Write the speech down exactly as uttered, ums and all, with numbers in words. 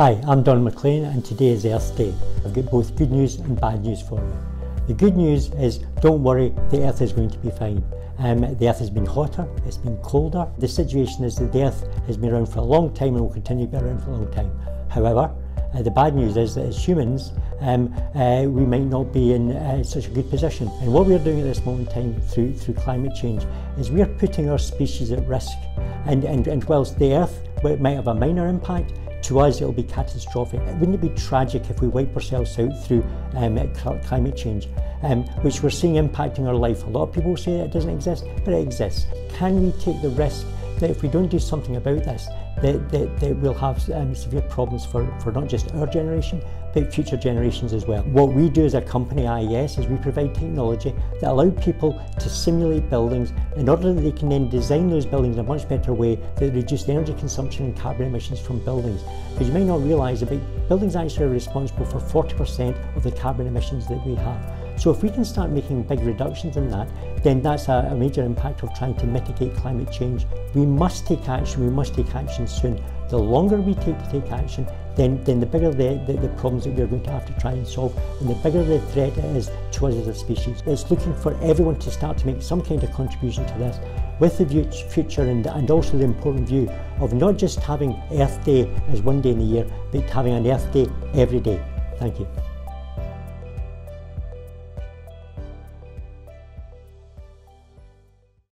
Hi, I'm Don McLean and today is Earth Day. I've got both good news and bad news for you. The good news is, don't worry, the Earth is going to be fine. Um, the Earth has been hotter, it's been colder. The situation is that the Earth has been around for a long time and will continue to be around for a long time. However, uh, the bad news is that as humans, um, uh, we might not be in uh, such a good position. And what we're doing at this moment in time through, through climate change is we're putting our species at risk. And, and, and whilst the Earth might have a minor impact, to us, it'll be catastrophic. Wouldn't it be tragic if we wipe ourselves out through um, climate change, um, which we're seeing impacting our life? A lot of people say it doesn't exist, but it exists. Can we take the risk that if we don't do something about this, that, that, that we'll have um, severe problems for, for not just our generation, but future generations as well? What we do as a company, I E S, is we provide technology that allow people to simulate buildings in order that they can then design those buildings in a much better way that reduce the energy consumption and carbon emissions from buildings. Because you may not realise that buildings actually are responsible for forty percent of the carbon emissions that we have. So if we can start making big reductions in that, then that's a, a major impact of trying to mitigate climate change. We must take action, we must take action soon. The longer we take to take action, then, then the bigger the, the, the problems that we're going to have to try and solve, and the bigger the threat it is to us as a species. It's looking for everyone to start to make some kind of contribution to this, with the future and, and also the important view of not just having Earth Day as one day in the year, but having an Earth Day every day. Thank you.